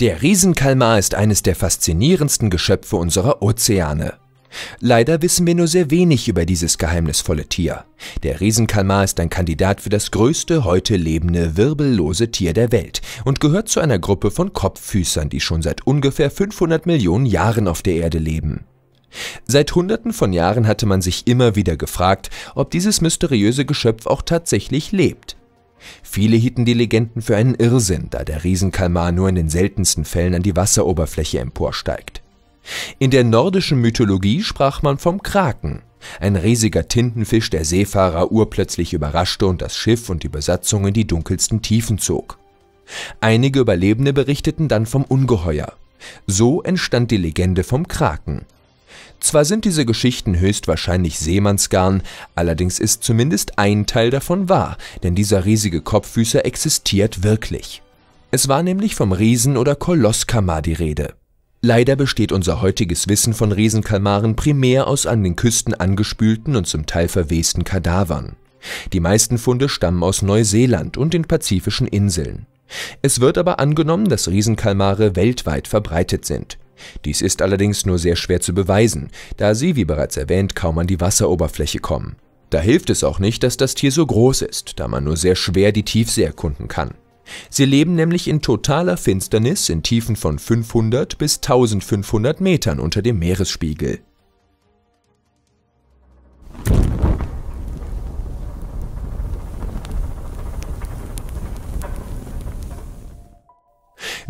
Der Riesenkalmar ist eines der faszinierendsten Geschöpfe unserer Ozeane. Leider wissen wir nur sehr wenig über dieses geheimnisvolle Tier. Der Riesenkalmar ist ein Kandidat für das größte heute lebende wirbellose Tier der Welt und gehört zu einer Gruppe von Kopffüßern, die schon seit ungefähr 500 Millionen Jahren auf der Erde leben. Seit Hunderten von Jahren hatte man sich immer wieder gefragt, ob dieses mysteriöse Geschöpf auch tatsächlich lebt. Viele hielten die Legenden für einen Irrsinn, da der Riesenkalmar nur in den seltensten Fällen an die Wasseroberfläche emporsteigt. In der nordischen Mythologie sprach man vom Kraken, ein riesiger Tintenfisch, der Seefahrer urplötzlich überraschte und das Schiff und die Besatzung in die dunkelsten Tiefen zog. Einige Überlebende berichteten dann vom Ungeheuer. So entstand die Legende vom Kraken. Zwar sind diese Geschichten höchstwahrscheinlich Seemannsgarn, allerdings ist zumindest ein Teil davon wahr, denn dieser riesige Kopffüßer existiert wirklich. Es war nämlich vom Riesen- oder Kolosskalmar die Rede. Leider besteht unser heutiges Wissen von Riesenkalmaren primär aus an den Küsten angespülten und zum Teil verwesten Kadavern. Die meisten Funde stammen aus Neuseeland und den pazifischen Inseln. Es wird aber angenommen, dass Riesenkalmare weltweit verbreitet sind. Dies ist allerdings nur sehr schwer zu beweisen, da sie, wie bereits erwähnt, kaum an die Wasseroberfläche kommen. Da hilft es auch nicht, dass das Tier so groß ist, da man nur sehr schwer die Tiefsee erkunden kann. Sie leben nämlich in totaler Finsternis in Tiefen von 500 bis 1500 Metern unter dem Meeresspiegel.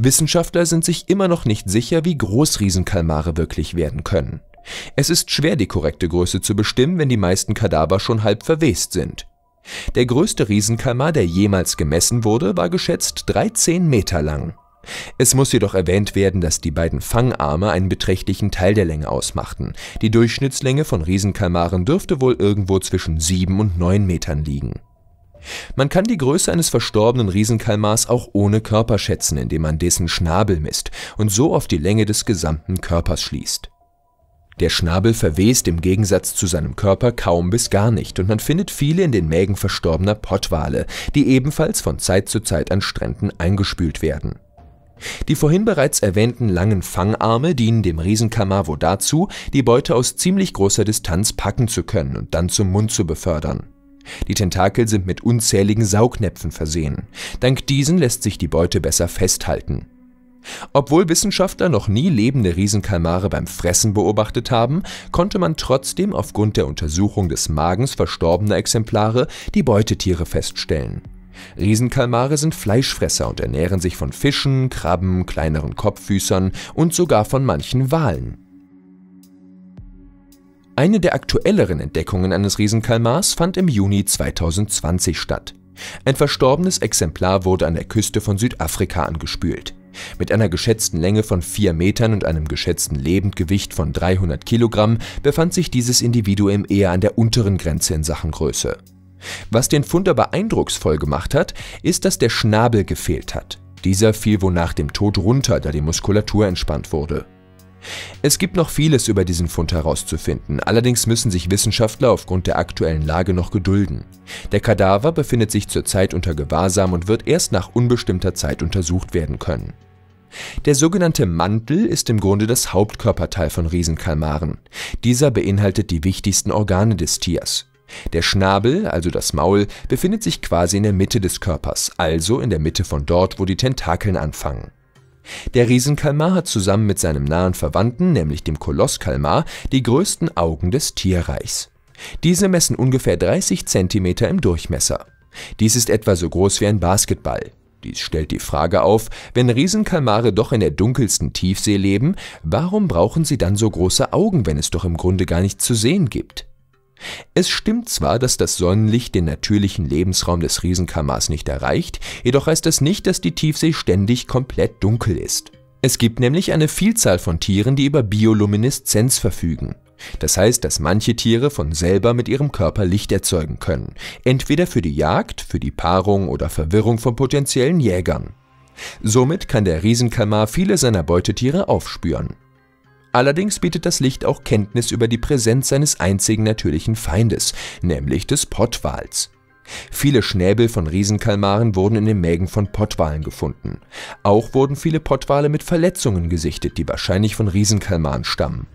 Wissenschaftler sind sich immer noch nicht sicher, wie groß Riesenkalmare wirklich werden können. Es ist schwer, die korrekte Größe zu bestimmen, wenn die meisten Kadaver schon halb verwest sind. Der größte Riesenkalmar, der jemals gemessen wurde, war geschätzt 13 Meter lang. Es muss jedoch erwähnt werden, dass die beiden Fangarme einen beträchtlichen Teil der Länge ausmachten. Die Durchschnittslänge von Riesenkalmaren dürfte wohl irgendwo zwischen 7 und 9 Metern liegen. Man kann die Größe eines verstorbenen Riesenkalmars auch ohne Körper schätzen, indem man dessen Schnabel misst und so auf die Länge des gesamten Körpers schließt. Der Schnabel verwest im Gegensatz zu seinem Körper kaum bis gar nicht und man findet viele in den Mägen verstorbener Pottwale, die ebenfalls von Zeit zu Zeit an Stränden eingespült werden. Die vorhin bereits erwähnten langen Fangarme dienen dem Riesenkalmar wohl dazu, die Beute aus ziemlich großer Distanz packen zu können und dann zum Mund zu befördern. Die Tentakel sind mit unzähligen Saugnäpfen versehen. Dank diesen lässt sich die Beute besser festhalten. Obwohl Wissenschaftler noch nie lebende Riesenkalmare beim Fressen beobachtet haben, konnte man trotzdem aufgrund der Untersuchung des Magens verstorbener Exemplare die Beutetiere feststellen. Riesenkalmare sind Fleischfresser und ernähren sich von Fischen, Krabben, kleineren Kopffüßern und sogar von manchen Walen. Eine der aktuelleren Entdeckungen eines Riesenkalmars fand im Juni 2020 statt. Ein verstorbenes Exemplar wurde an der Küste von Südafrika angespült. Mit einer geschätzten Länge von 4 Metern und einem geschätzten Lebendgewicht von 300 Kilogramm befand sich dieses Individuum eher an der unteren Grenze in Sachen Größe. Was den Fund aber eindrucksvoll gemacht hat, ist, dass der Schnabel gefehlt hat. Dieser fiel wohl nach dem Tod runter, da die Muskulatur entspannt wurde. Es gibt noch vieles über diesen Fund herauszufinden, allerdings müssen sich Wissenschaftler aufgrund der aktuellen Lage noch gedulden. Der Kadaver befindet sich zurzeit unter Gewahrsam und wird erst nach unbestimmter Zeit untersucht werden können. Der sogenannte Mantel ist im Grunde das Hauptkörperteil von Riesenkalmaren. Dieser beinhaltet die wichtigsten Organe des Tiers. Der Schnabel, also das Maul, befindet sich quasi in der Mitte des Körpers, also in der Mitte von dort, wo die Tentakeln anfangen. Der Riesenkalmar hat zusammen mit seinem nahen Verwandten, nämlich dem Kolosskalmar, die größten Augen des Tierreichs. Diese messen ungefähr 30 cm im Durchmesser. Dies ist etwa so groß wie ein Basketball. Dies stellt die Frage auf, wenn Riesenkalmare doch in der dunkelsten Tiefsee leben, warum brauchen sie dann so große Augen, wenn es doch im Grunde gar nichts zu sehen gibt? Es stimmt zwar, dass das Sonnenlicht den natürlichen Lebensraum des Riesenkalmars nicht erreicht, jedoch heißt das nicht, dass die Tiefsee ständig komplett dunkel ist. Es gibt nämlich eine Vielzahl von Tieren, die über Biolumineszenz verfügen. Das heißt, dass manche Tiere von selber mit ihrem Körper Licht erzeugen können, entweder für die Jagd, für die Paarung oder Verwirrung von potenziellen Jägern. Somit kann der Riesenkalmar viele seiner Beutetiere aufspüren. Allerdings bietet das Licht auch Kenntnis über die Präsenz seines einzigen natürlichen Feindes, nämlich des Pottwals. Viele Schnäbel von Riesenkalmaren wurden in den Mägen von Pottwalen gefunden. Auch wurden viele Pottwale mit Verletzungen gesichtet, die wahrscheinlich von Riesenkalmaren stammen.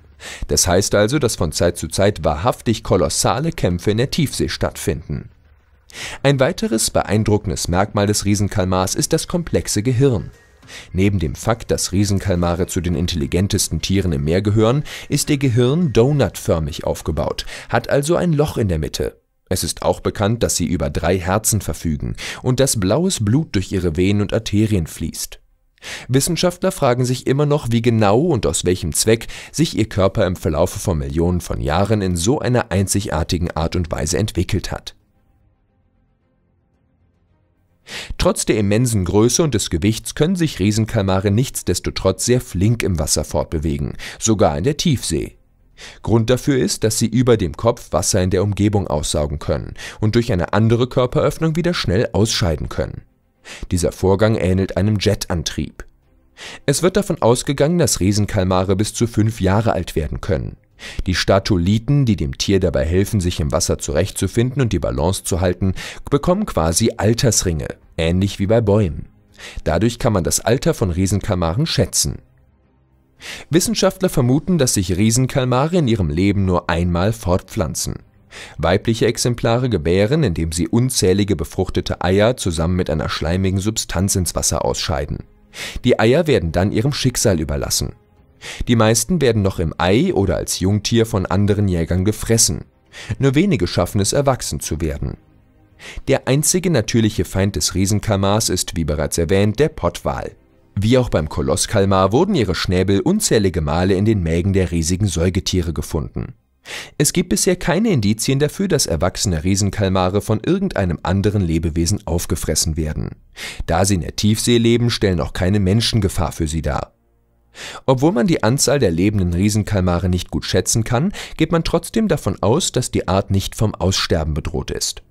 Das heißt also, dass von Zeit zu Zeit wahrhaftig kolossale Kämpfe in der Tiefsee stattfinden. Ein weiteres beeindruckendes Merkmal des Riesenkalmars ist das komplexe Gehirn. Neben dem Fakt, dass Riesenkalmare zu den intelligentesten Tieren im Meer gehören, ist ihr Gehirn donutförmig aufgebaut, hat also ein Loch in der Mitte. Es ist auch bekannt, dass sie über 3 Herzen verfügen und dass blaues Blut durch ihre Venen und Arterien fließt. Wissenschaftler fragen sich immer noch, wie genau und aus welchem Zweck sich ihr Körper im Verlaufe von Millionen von Jahren in so einer einzigartigen Art und Weise entwickelt hat. Trotz der immensen Größe und des Gewichts können sich Riesenkalmare nichtsdestotrotz sehr flink im Wasser fortbewegen, sogar in der Tiefsee. Grund dafür ist, dass sie über dem Kopf Wasser in der Umgebung aussaugen können und durch eine andere Körperöffnung wieder schnell ausscheiden können. Dieser Vorgang ähnelt einem Jetantrieb. Es wird davon ausgegangen, dass Riesenkalmare bis zu 5 Jahre alt werden können. Die Statolithen, die dem Tier dabei helfen, sich im Wasser zurechtzufinden und die Balance zu halten, bekommen quasi Altersringe, ähnlich wie bei Bäumen. Dadurch kann man das Alter von Riesenkalmaren schätzen. Wissenschaftler vermuten, dass sich Riesenkalmare in ihrem Leben nur einmal fortpflanzen. Weibliche Exemplare gebären, indem sie unzählige befruchtete Eier zusammen mit einer schleimigen Substanz ins Wasser ausscheiden. Die Eier werden dann ihrem Schicksal überlassen. Die meisten werden noch im Ei oder als Jungtier von anderen Jägern gefressen. Nur wenige schaffen es, erwachsen zu werden. Der einzige natürliche Feind des Riesenkalmars ist, wie bereits erwähnt, der Pottwal. Wie auch beim Kolosskalmar wurden ihre Schnäbel unzählige Male in den Mägen der riesigen Säugetiere gefunden. Es gibt bisher keine Indizien dafür, dass erwachsene Riesenkalmare von irgendeinem anderen Lebewesen aufgefressen werden. Da sie in der Tiefsee leben, stellen auch keine Menschengefahr für sie dar. Obwohl man die Anzahl der lebenden Riesenkalmare nicht gut schätzen kann, geht man trotzdem davon aus, dass die Art nicht vom Aussterben bedroht ist.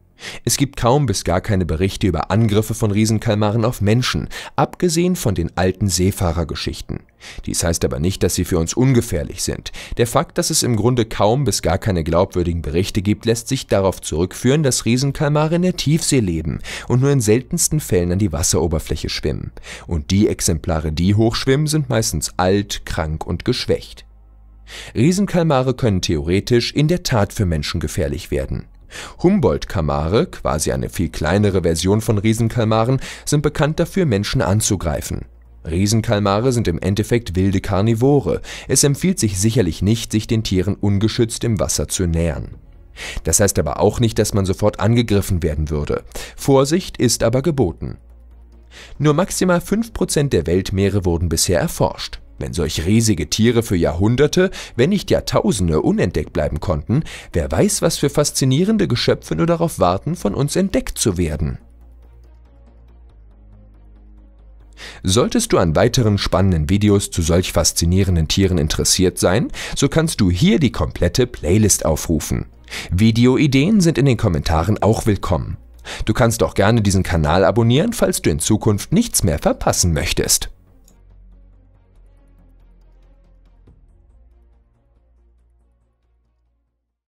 Es gibt kaum bis gar keine Berichte über Angriffe von Riesenkalmaren auf Menschen, abgesehen von den alten Seefahrergeschichten. Dies heißt aber nicht, dass sie für uns ungefährlich sind. Der Fakt, dass es im Grunde kaum bis gar keine glaubwürdigen Berichte gibt, lässt sich darauf zurückführen, dass Riesenkalmare in der Tiefsee leben und nur in seltensten Fällen an die Wasseroberfläche schwimmen. Und die Exemplare, die hochschwimmen, sind meistens alt, krank und geschwächt. Riesenkalmare können theoretisch in der Tat für Menschen gefährlich werden. Humboldt-Kalmare, quasi eine viel kleinere Version von Riesenkalmaren, sind bekannt dafür, Menschen anzugreifen. Riesenkalmare sind im Endeffekt wilde Karnivore. Es empfiehlt sich sicherlich nicht, sich den Tieren ungeschützt im Wasser zu nähern. Das heißt aber auch nicht, dass man sofort angegriffen werden würde. Vorsicht ist aber geboten. Nur maximal 5% der Weltmeere wurden bisher erforscht. Wenn solch riesige Tiere für Jahrhunderte, wenn nicht Jahrtausende unentdeckt bleiben konnten, wer weiß, was für faszinierende Geschöpfe nur darauf warten, von uns entdeckt zu werden. Solltest du an weiteren spannenden Videos zu solch faszinierenden Tieren interessiert sein, so kannst du hier die komplette Playlist aufrufen. Videoideen sind in den Kommentaren auch willkommen. Du kannst auch gerne diesen Kanal abonnieren, falls du in Zukunft nichts mehr verpassen möchtest.